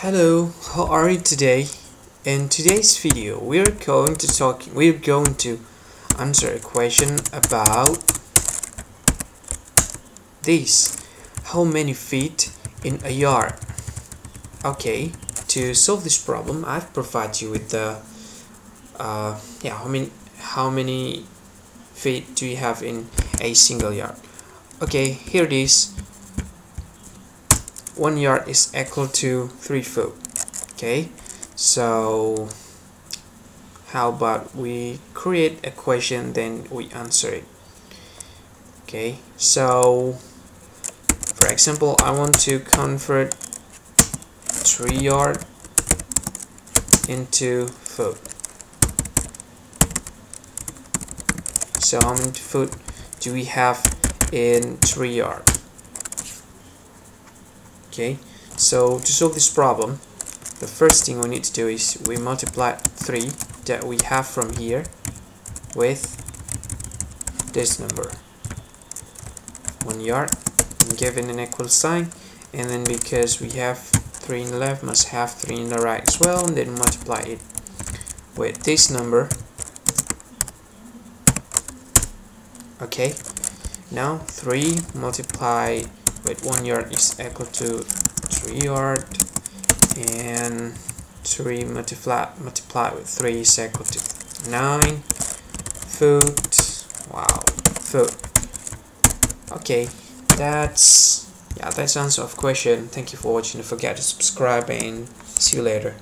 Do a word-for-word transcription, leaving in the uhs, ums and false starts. Hello, how are you today? In today's video we're going to talk we're going to answer a question about this: how many feet in a yard? Okay, to solve this problem I've provided you with the uh, yeah how many how many feet do you have in a single yard. Okay, here it is. One yard is equal to three foot. Okay, so how about we create a question, then we answer it. Okay, so for example, I want to convert three yard into foot. So how many foot do we have in three yard? Okay, so to solve this problem, the first thing we need to do is we multiply three that we have from here with this number, one yard, and give it an equal sign, and then because we have three in the left, must have three in the right as well, and then multiply it with this number. Okay, now three multiply with one yard is equal to three yard, and three multiply multiply with three is equal to nine foot. Wow, foot. Okay, that's yeah that's the answer of question. Thank you for watching. Don't forget to subscribe and see you later.